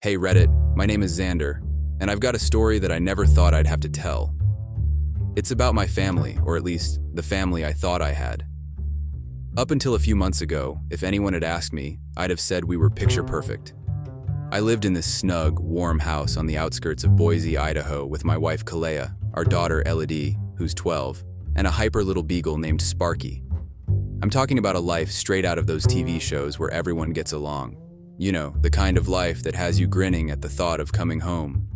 Hey Reddit, my name is Xander, and I've got a story that I never thought I'd have to tell. It's about my family, or at least the family I thought I had. Up until a few months ago, if anyone had asked me, I'd have said we were picture perfect. I lived in this snug, warm house on the outskirts of Boise, Idaho with my wife Kalea, our daughter Elodie, who's 12, and a hyper little beagle named Sparky. I'm talking about a life straight out of those TV shows where everyone gets along. You know, the kind of life that has you grinning at the thought of coming home.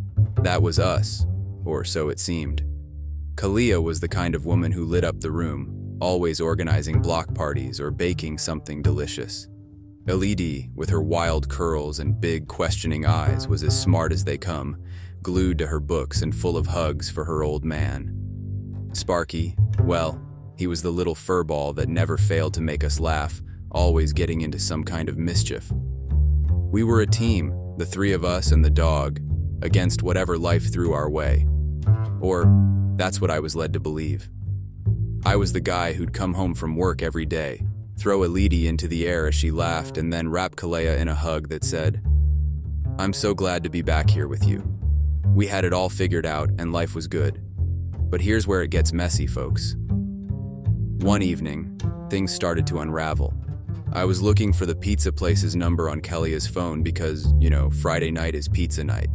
That was us, or so it seemed. Kalea was the kind of woman who lit up the room, always organizing block parties or baking something delicious. Elodie, with her wild curls and big, questioning eyes, was as smart as they come, glued to her books and full of hugs for her old man. Sparky, well, he was the little furball that never failed to make us laugh, always getting into some kind of mischief. We were a team, the three of us and the dog, against whatever life threw our way. Or, that's what I was led to believe. I was the guy who'd come home from work every day, throw Elodie into the air as she laughed, and then wrap Kalea in a hug that said, "I'm so glad to be back here with you." We had it all figured out and life was good. But here's where it gets messy, folks. One evening, things started to unravel. I was looking for the pizza place's number on Kelea's phone because, you know, Friday night is pizza night.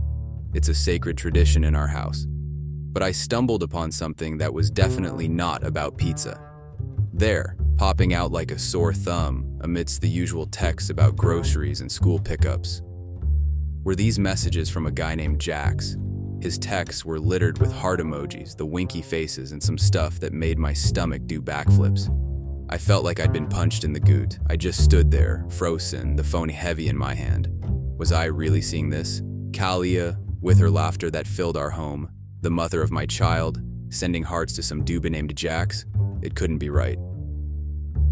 It's a sacred tradition in our house. But I stumbled upon something that was definitely not about pizza. There, popping out like a sore thumb amidst the usual texts about groceries and school pickups, were these messages from a guy named Jax. His texts were littered with heart emojis, the winky faces, and some stuff that made my stomach do backflips. I felt like I'd been punched in the gut. I just stood there, frozen, the phone heavy in my hand. Was I really seeing this? Kalea, with her laughter that filled our home, the mother of my child, sending hearts to some dude named Jax? It couldn't be right.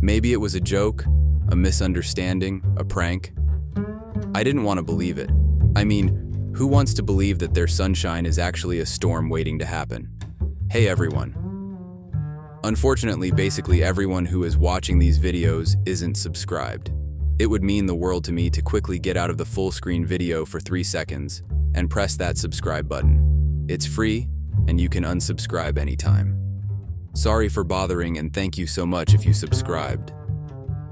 Maybe it was a joke, a misunderstanding, a prank. I didn't want to believe it. I mean, who wants to believe that their sunshine is actually a storm waiting to happen? Hey everyone. Unfortunately, basically everyone who is watching these videos isn't subscribed. It would mean the world to me to quickly get out of the full screen video for 3 seconds and press that subscribe button. It's free, and you can unsubscribe anytime. Sorry for bothering, and thank you so much if you subscribed.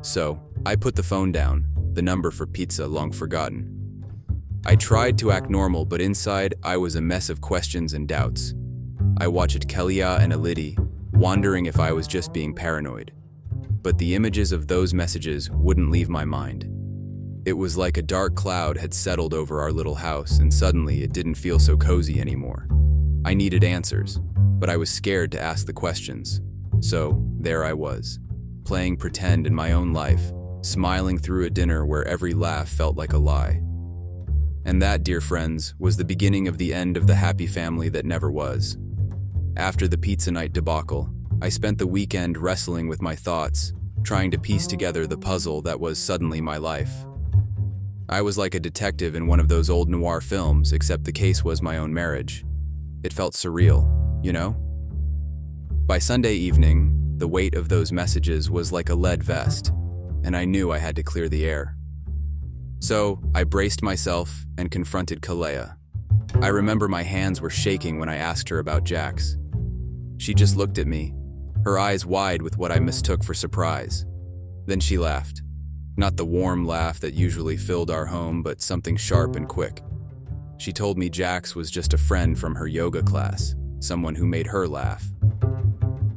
So, I put the phone down, the number for pizza long forgotten. I tried to act normal, but inside I was a mess of questions and doubts. I watched Kalea and Elodie, wondering if I was just being paranoid. But the images of those messages wouldn't leave my mind. It was like a dark cloud had settled over our little house, and suddenly it didn't feel so cozy anymore. I needed answers, but I was scared to ask the questions. So there I was, playing pretend in my own life, smiling through a dinner where every laugh felt like a lie. And that, dear friends, was the beginning of the end of the happy family that never was. After the pizza night debacle, I spent the weekend wrestling with my thoughts, trying to piece together the puzzle that was suddenly my life. I was like a detective in one of those old noir films, except the case was my own marriage. It felt surreal, you know? By Sunday evening, the weight of those messages was like a lead vest, and I knew I had to clear the air. So, I braced myself and confronted Kalea. I remember my hands were shaking when I asked her about Jax. She just looked at me, her eyes wide with what I mistook for surprise. Then she laughed. Not the warm laugh that usually filled our home, but something sharp and quick. She told me Jax was just a friend from her yoga class, someone who made her laugh.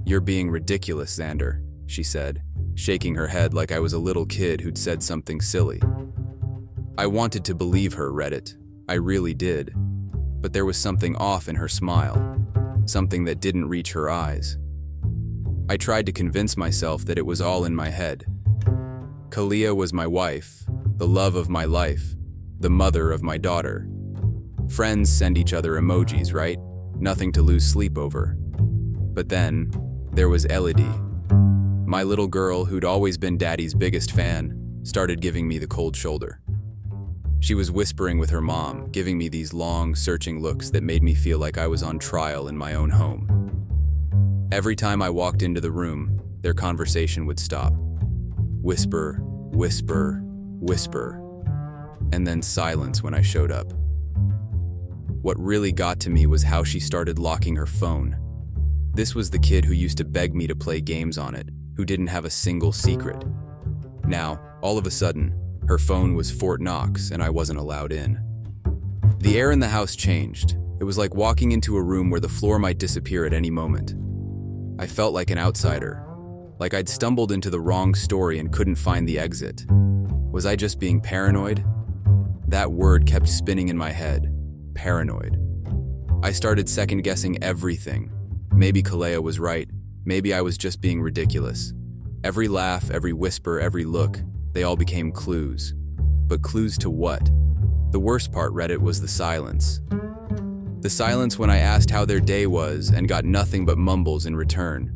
"You're being ridiculous, Xander," she said, shaking her head like I was a little kid who'd said something silly. I wanted to believe her, Reddit. I really did. But there was something off in her smile, something that didn't reach her eyes. I tried to convince myself that it was all in my head. Kalea was my wife, the love of my life, the mother of my daughter. Friends send each other emojis, right? Nothing to lose sleep over. But then, there was Elodie. My little girl, who'd always been Daddy's biggest fan, started giving me the cold shoulder. She was whispering with her mom, giving me these long, searching looks that made me feel like I was on trial in my own home. Every time I walked into the room, their conversation would stop. Whisper, whisper, whisper. and then silence when I showed up. What really got to me was how she started locking her phone. This was the kid who used to beg me to play games on it, who didn't have a single secret. Now, all of a sudden, her phone was Fort Knox and I wasn't allowed in. The air in the house changed. It was like walking into a room where the floor might disappear at any moment. I felt like an outsider, like I'd stumbled into the wrong story and couldn't find the exit. Was I just being paranoid? That word kept spinning in my head, paranoid. I started second-guessing everything. Maybe Kalea was right. Maybe I was just being ridiculous. Every laugh, every whisper, every look, they all became clues. But clues to what? The worst part, Reddit, was the silence. The silence when I asked how their day was and got nothing but mumbles in return.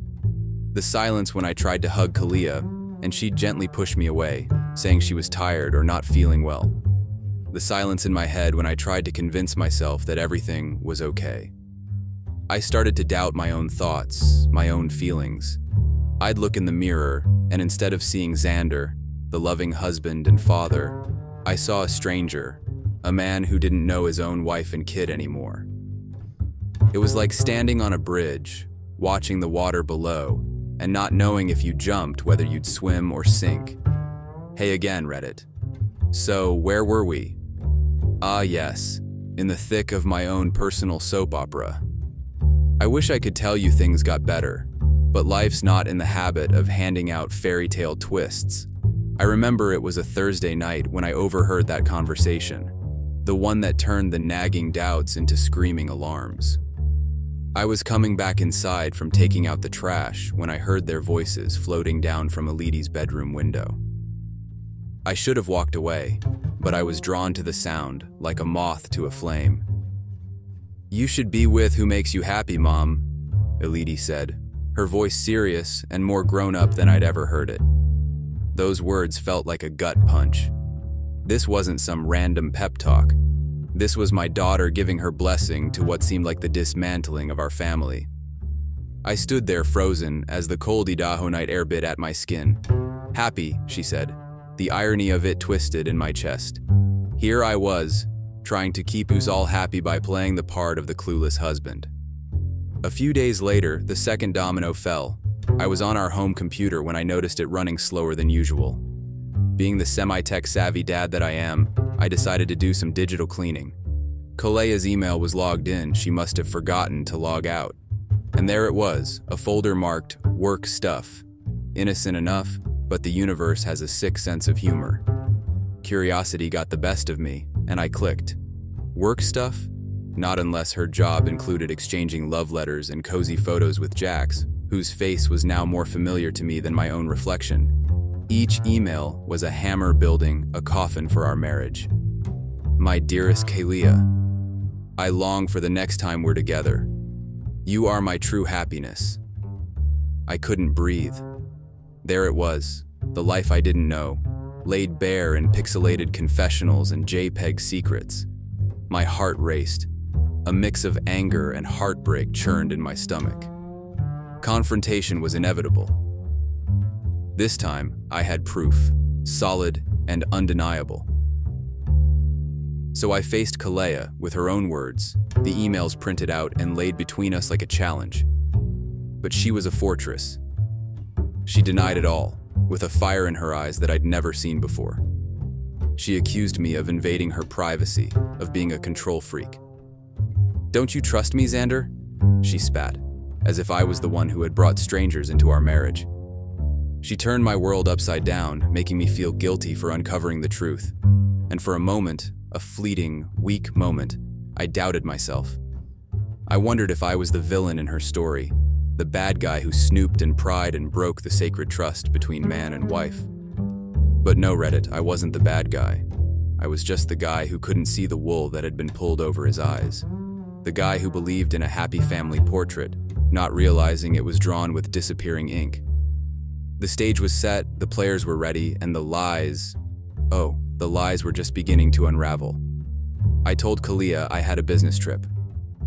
The silence when I tried to hug Kalea and she gently pushed me away, saying she was tired or not feeling well. The silence in my head when I tried to convince myself that everything was okay. I started to doubt my own thoughts, my own feelings. I'd look in the mirror, and instead of seeing Xander, the loving husband and father, I saw a stranger, a man who didn't know his own wife and kid anymore. It was like standing on a bridge, watching the water below, and not knowing if you jumped whether you'd swim or sink. Hey again, Reddit. So, where were we? Ah yes, in the thick of my own personal soap opera. I wish I could tell you things got better, but life's not in the habit of handing out fairy tale twists. I remember it was a Thursday night when I overheard that conversation, the one that turned the nagging doubts into screaming alarms. I was coming back inside from taking out the trash when I heard their voices floating down from Elidi's bedroom window. I should have walked away, but I was drawn to the sound like a moth to a flame. "You should be with who makes you happy, Mom," Elidi said, her voice serious and more grown-up than I'd ever heard it. Those words felt like a gut punch. This wasn't some random pep talk. This was my daughter giving her blessing to what seemed like the dismantling of our family. I stood there frozen as the cold Idaho night air bit at my skin. "Happy," she said, the irony of it twisted in my chest. Here I was, trying to keep us all happy by playing the part of the clueless husband. A few days later, the second domino fell. I was on our home computer when I noticed it running slower than usual. Being the semi-tech savvy dad that I am, I decided to do some digital cleaning. Kalea's email was logged in, she must have forgotten to log out. And there it was, a folder marked, work stuff. Innocent enough, but the universe has a sick sense of humor. Curiosity got the best of me, and I clicked. Work stuff? Not unless her job included exchanging love letters and cozy photos with Jax, whose face was now more familiar to me than my own reflection. Each email was a hammer building a coffin for our marriage. "My dearest Kalea, I long for the next time we're together. You are my true happiness." I couldn't breathe. There it was, the life I didn't know, laid bare in pixelated confessionals and JPEG secrets. My heart raced. A mix of anger and heartbreak churned in my stomach. Confrontation was inevitable. This time, I had proof, solid and undeniable. So I faced Kalea with her own words, the emails printed out and laid between us like a challenge. But she was a fortress. She denied it all, with a fire in her eyes that I'd never seen before. She accused me of invading her privacy, of being a control freak. "Don't you trust me, Xander?" she spat, as if I was the one who had brought strangers into our marriage. She turned my world upside down, making me feel guilty for uncovering the truth. And for a moment, a fleeting, weak moment, I doubted myself. I wondered if I was the villain in her story, the bad guy who snooped and pried and broke the sacred trust between man and wife. But no, Reddit, I wasn't the bad guy. I was just the guy who couldn't see the wool that had been pulled over his eyes. The guy who believed in a happy family portrait, not realizing it was drawn with disappearing ink. The stage was set, the players were ready, and the lies... Oh, the lies were just beginning to unravel. I told Kalea I had a business trip.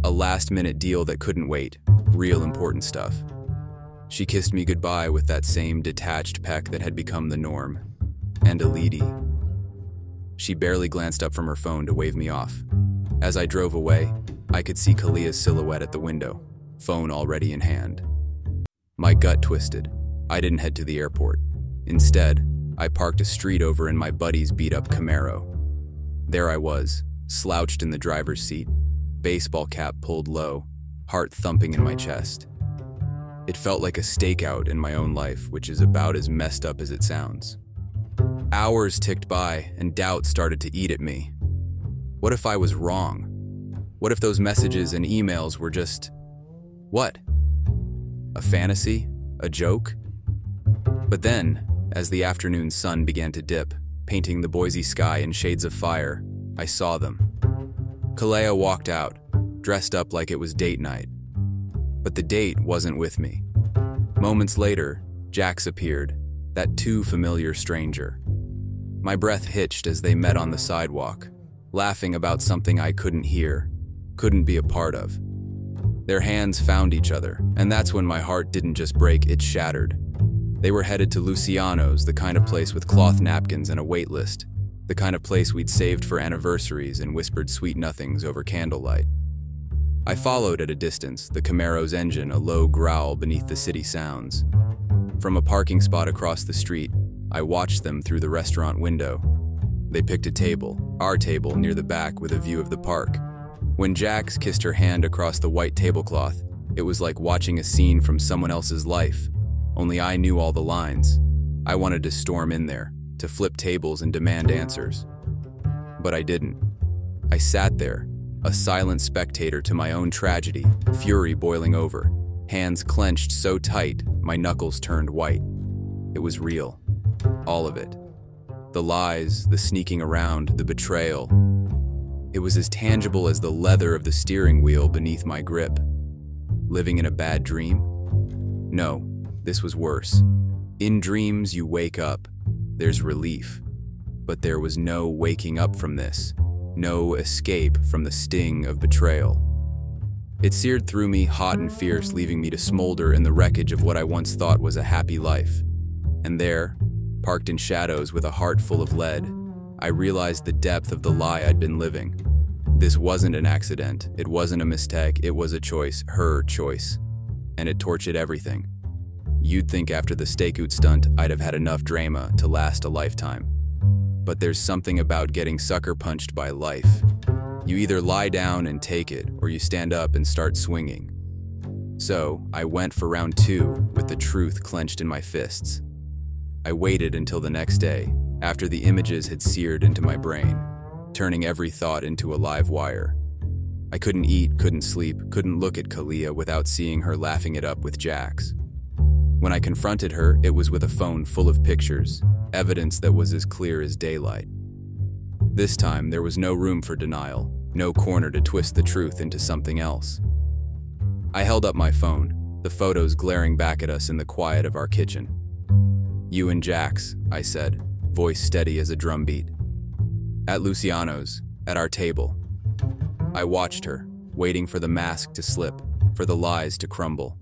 A last-minute deal that couldn't wait. Real important stuff. She kissed me goodbye with that same detached peck that had become the norm. And Elidi. She barely glanced up from her phone to wave me off. As I drove away, I could see Kalia's silhouette at the window, phone already in hand. My gut twisted. I didn't head to the airport. Instead, I parked a street over in my buddy's beat-up Camaro. There I was, slouched in the driver's seat, baseball cap pulled low, heart thumping in my chest. It felt like a stakeout in my own life, which is about as messed up as it sounds. Hours ticked by, and doubt started to eat at me. What if I was wrong? What if those messages and emails were just... what? A fantasy? A joke? But then, as the afternoon sun began to dip, painting the Boise sky in shades of fire, I saw them. Kalea walked out, dressed up like it was date night. But the date wasn't with me. Moments later, Jax appeared, that too familiar stranger. My breath hitched as they met on the sidewalk, laughing about something I couldn't hear, couldn't be a part of. Their hands found each other, and that's when my heart didn't just break, it shattered. They were headed to Luciano's, the kind of place with cloth napkins and a wait list, the kind of place we'd saved for anniversaries and whispered sweet nothings over candlelight. I followed at a distance, the Camaro's engine a low growl beneath the city sounds. From a parking spot across the street, I watched them through the restaurant window. They picked a table, our table, near the back with a view of the park. When Jax kissed her hand across the white tablecloth, it was like watching a scene from someone else's life, only I knew all the lines. I wanted to storm in there, to flip tables and demand answers. But I didn't. I sat there, a silent spectator to my own tragedy, fury boiling over, hands clenched so tight my knuckles turned white. It was real. All of it. The lies, the sneaking around, the betrayal. It was as tangible as the leather of the steering wheel beneath my grip. Living in a bad dream? No, this was worse. In dreams you wake up. There's relief. But there was no waking up from this. No escape from the sting of betrayal. It seared through me, hot and fierce, leaving me to smolder in the wreckage of what I once thought was a happy life. And there, parked in shadows with a heart full of lead, I realized the depth of the lie I'd been living. This wasn't an accident, it wasn't a mistake, it was a choice, her choice. And it tortured everything. You'd think after the stakeout stunt, I'd have had enough drama to last a lifetime. But there's something about getting sucker punched by life. You either lie down and take it, or you stand up and start swinging. So, I went for round two with the truth clenched in my fists. I waited until the next day, after the images had seared into my brain, turning every thought into a live wire. I couldn't eat, couldn't sleep, couldn't look at Kalea without seeing her laughing it up with Jax. When I confronted her, it was with a phone full of pictures, evidence that was as clear as daylight. This time, there was no room for denial, no corner to twist the truth into something else. I held up my phone, the photos glaring back at us in the quiet of our kitchen. "You and Jax," I said, voice steady as a drumbeat. "At Luciano's, at our table." I watched her, waiting for the mask to slip, for the lies to crumble.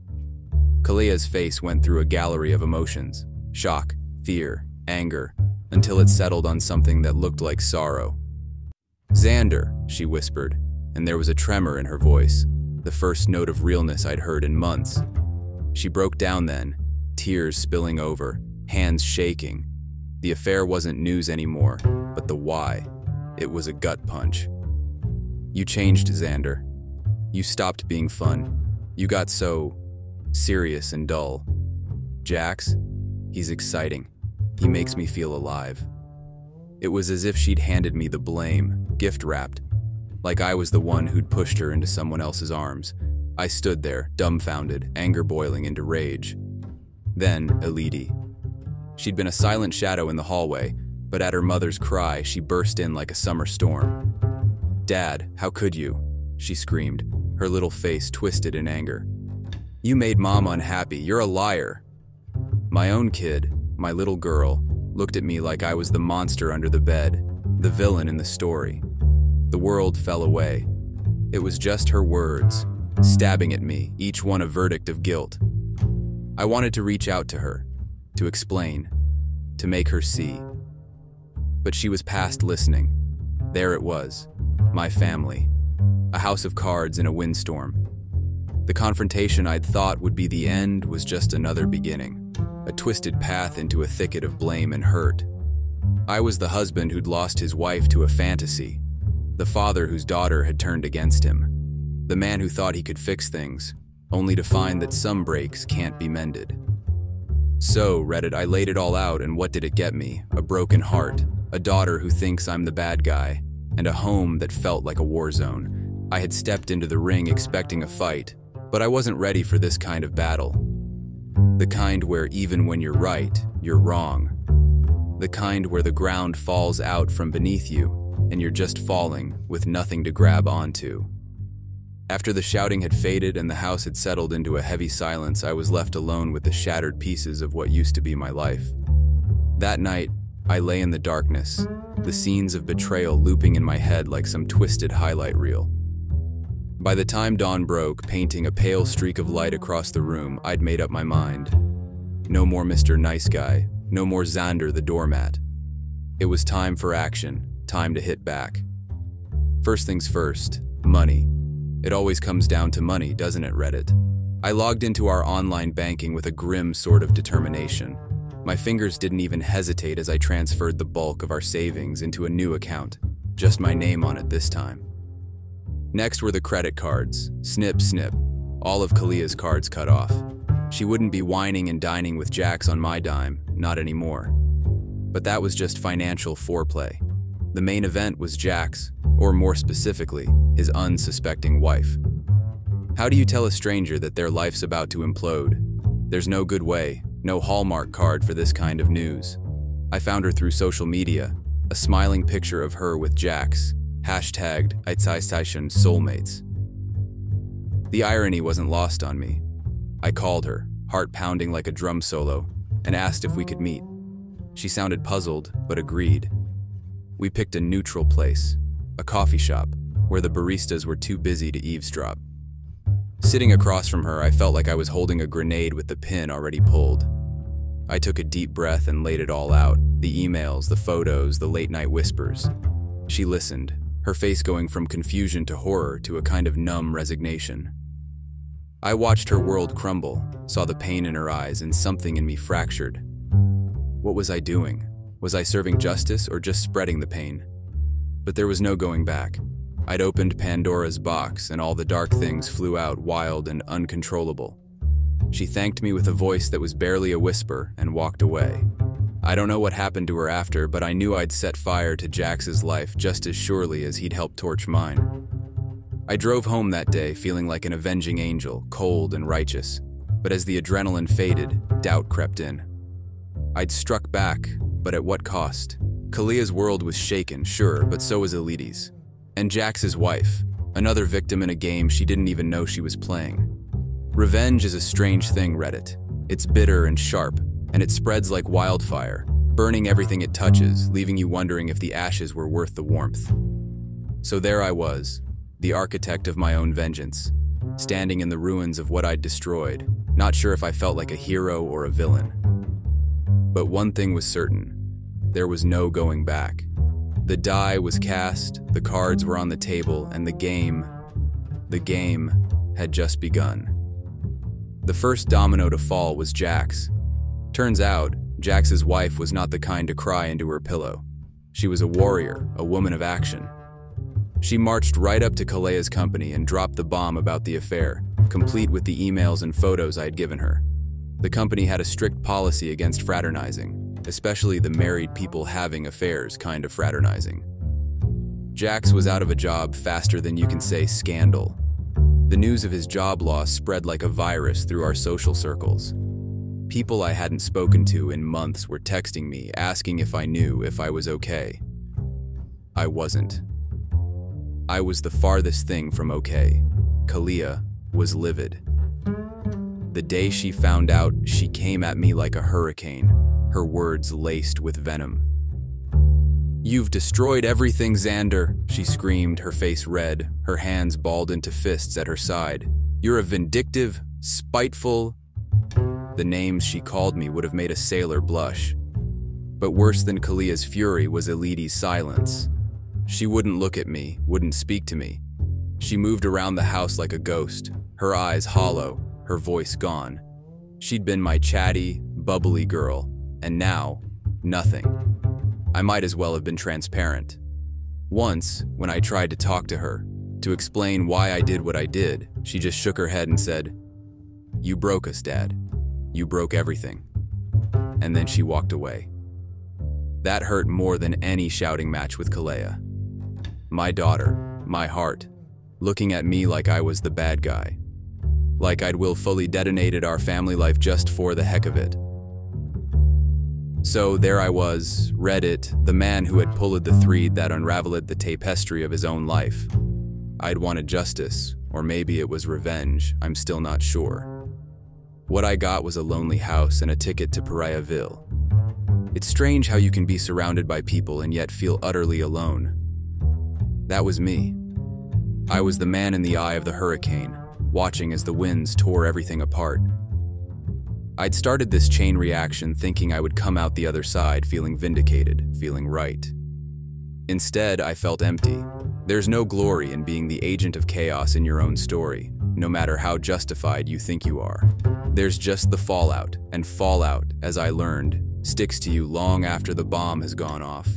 Kalea's face went through a gallery of emotions, shock, fear, anger, until it settled on something that looked like sorrow. "Xander," she whispered, and there was a tremor in her voice, the first note of realness I'd heard in months. She broke down then, tears spilling over, hands shaking. The affair wasn't news anymore, but the why. It was a gut punch. "You changed, Xander. You stopped being fun. You got so... serious and dull. Jax? He's exciting. He makes me feel alive." It was as if she'd handed me the blame, gift-wrapped, like I was the one who'd pushed her into someone else's arms. I stood there, dumbfounded, anger boiling into rage. Then, Elidi. She'd been a silent shadow in the hallway, but at her mother's cry, she burst in like a summer storm. "Dad, how could you?" she screamed, her little face twisted in anger. "You made Mom unhappy. You're a liar." My own kid, my little girl, looked at me like I was the monster under the bed, the villain in the story. The world fell away. It was just her words, stabbing at me, each one a verdict of guilt. I wanted to reach out to her, to explain, to make her see. But she was past listening. There it was, my family, a house of cards in a windstorm. The confrontation I'd thought would be the end was just another beginning, a twisted path into a thicket of blame and hurt. I was the husband who'd lost his wife to a fantasy, the father whose daughter had turned against him, the man who thought he could fix things, only to find that some breaks can't be mended. So, Reddit, I laid it all out, and what did it get me? A broken heart, a daughter who thinks I'm the bad guy, and a home that felt like a war zone. I had stepped into the ring expecting a fight, but I wasn't ready for this kind of battle. The kind where even when you're right, you're wrong. The kind where the ground falls out from beneath you, and you're just falling with nothing to grab onto. After the shouting had faded and the house had settled into a heavy silence, I was left alone with the shattered pieces of what used to be my life. That night, I lay in the darkness, the scenes of betrayal looping in my head like some twisted highlight reel. By the time dawn broke, painting a pale streak of light across the room, I'd made up my mind. No more Mr. Nice Guy, no more Xander the doormat. It was time for action, time to hit back. First things first, money. It always comes down to money, doesn't it, Reddit? I logged into our online banking with a grim sort of determination. My fingers didn't even hesitate as I transferred the bulk of our savings into a new account, just my name on it this time. Next were the credit cards. Snip, snip. All of Kalia's cards cut off. She wouldn't be whining and dining with Jax on my dime, not anymore. But that was just financial foreplay. The main event was Jax, or more specifically, his unsuspecting wife. How do you tell a stranger that their life's about to implode? There's no good way, no Hallmark card for this kind of news. I found her through social media, a smiling picture of her with Jax, #, soulmates. The irony wasn't lost on me. I called her, heart pounding like a drum solo, and asked if we could meet. She sounded puzzled, but agreed. We picked a neutral place, a coffee shop, where the baristas were too busy to eavesdrop. Sitting across from her, I felt like I was holding a grenade with the pin already pulled. I took a deep breath and laid it all out, the emails, the photos, the late-night whispers. She listened, her face going from confusion to horror to a kind of numb resignation. I watched her world crumble, saw the pain in her eyes, and something in me fractured. What was I doing? Was I serving justice or just spreading the pain? But there was no going back. I'd opened Pandora's box, and all the dark things flew out, wild and uncontrollable. She thanked me with a voice that was barely a whisper and walked away. I don't know what happened to her after, but I knew I'd set fire to Jax's life just as surely as he'd helped torch mine. I drove home that day feeling like an avenging angel, cold and righteous, but as the adrenaline faded, doubt crept in. I'd struck back, but at what cost? Kalia's world was shaken, sure, but so was Elidi's. And Jax's wife, another victim in a game she didn't even know she was playing. Revenge is a strange thing, Reddit. It's bitter and sharp, and it spreads like wildfire, burning everything it touches, leaving you wondering if the ashes were worth the warmth. So there I was, the architect of my own vengeance, standing in the ruins of what I'd destroyed, not sure if I felt like a hero or a villain. But one thing was certain, there was no going back. The die was cast, the cards were on the table, and the game had just begun. The first domino to fall was Jax. Turns out, Jax's wife was not the kind to cry into her pillow. She was a warrior, a woman of action. She marched right up to Kalea's company and dropped the bomb about the affair, complete with the emails and photos I had given her. The company had a strict policy against fraternizing, especially the married people having affairs kind of fraternizing. Jax was out of a job faster than you can say scandal. The news of his job loss spread like a virus through our social circles. People I hadn't spoken to in months were texting me, asking if I knew, if I was okay. I wasn't. I was the farthest thing from okay. Kalia was livid. The day she found out, she came at me like a hurricane, her words laced with venom. "You've destroyed everything, Xander," she screamed, her face red, her hands balled into fists at her side. "You're a vindictive, spiteful..." The names she called me would have made a sailor blush. But worse than Kalia's fury was Elidi's silence. She wouldn't look at me, wouldn't speak to me. She moved around the house like a ghost, her eyes hollow, her voice gone. She'd been my chatty, bubbly girl, and now, nothing. I might as well have been transparent. Once, when I tried to talk to her, to explain why I did what I did, she just shook her head and said, "You broke us, Dad. You broke everything." And then she walked away. That hurt more than any shouting match with Kalea. My daughter, my heart, looking at me like I was the bad guy. Like I'd willfully detonated our family life just for the heck of it. So there I was, Reddit, the man who had pulled the thread that unraveled the tapestry of his own life. I'd wanted justice, or maybe it was revenge, I'm still not sure. What I got was a lonely house and a ticket to Pariahville. It's strange how you can be surrounded by people and yet feel utterly alone. That was me. I was the man in the eye of the hurricane, watching as the winds tore everything apart. I'd started this chain reaction thinking I would come out the other side feeling vindicated, feeling right. Instead, I felt empty. There's no glory in being the agent of chaos in your own story, no matter how justified you think you are. There's just the fallout, and fallout, as I learned, sticks to you long after the bomb has gone off.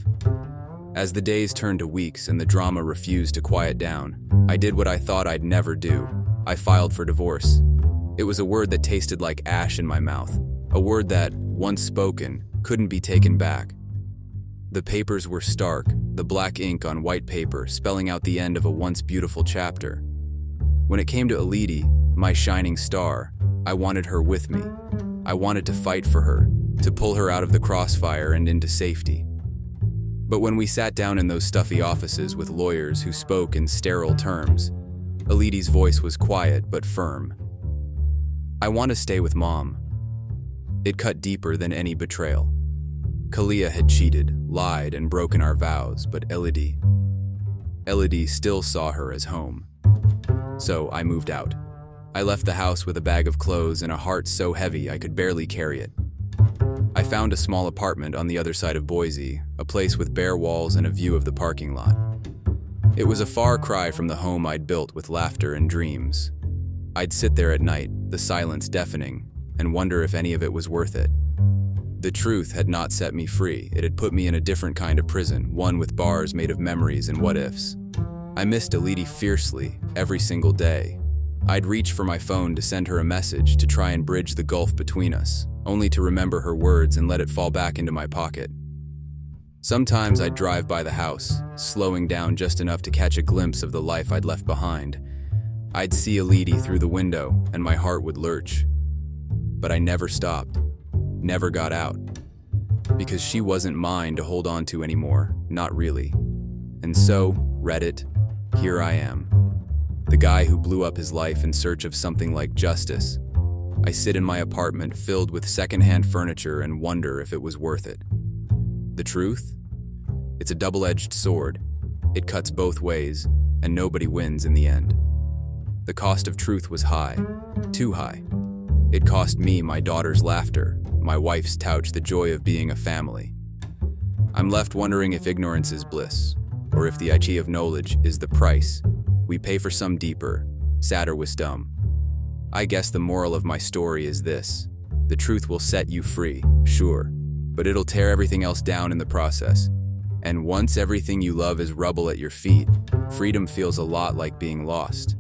As the days turned to weeks and the drama refused to quiet down, I did what I thought I'd never do. I filed for divorce. It was a word that tasted like ash in my mouth, a word that, once spoken, couldn't be taken back. The papers were stark, the black ink on white paper spelling out the end of a once beautiful chapter. When it came to Elidi, my shining star, I wanted her with me. I wanted to fight for her, to pull her out of the crossfire and into safety. But when we sat down in those stuffy offices with lawyers who spoke in sterile terms, Elidi's voice was quiet but firm. "I want to stay with Mom." It cut deeper than any betrayal. Kalea had cheated, lied, and broken our vows, but Elodie still saw her as home. So I moved out. I left the house with a bag of clothes and a heart so heavy I could barely carry it. I found a small apartment on the other side of Boise, a place with bare walls and a view of the parking lot. It was a far cry from the home I'd built with laughter and dreams. I'd sit there at night, the silence deafening, and wonder if any of it was worth it. The truth had not set me free. It had put me in a different kind of prison, one with bars made of memories and what-ifs. I missed Elidi fiercely, every single day. I'd reach for my phone to send her a message to try and bridge the gulf between us, only to remember her words and let it fall back into my pocket. Sometimes I'd drive by the house, slowing down just enough to catch a glimpse of the life I'd left behind. I'd see Elidi through the window, and my heart would lurch. But I never stopped, never got out, because she wasn't mine to hold on to anymore, not really. And so, Reddit, here I am, the guy who blew up his life in search of something like justice. I sit in my apartment filled with secondhand furniture and wonder if it was worth it. The truth? It's a double-edged sword. It cuts both ways, and nobody wins in the end. The cost of truth was high, too high. It cost me my daughter's laughter, my wife's touch, the joy of being a family. I'm left wondering if ignorance is bliss, or if the Aichi of knowledge is the price we pay for some deeper, sadder wisdom. I guess the moral of my story is this: the truth will set you free, sure, but it'll tear everything else down in the process. And once everything you love is rubble at your feet, freedom feels a lot like being lost.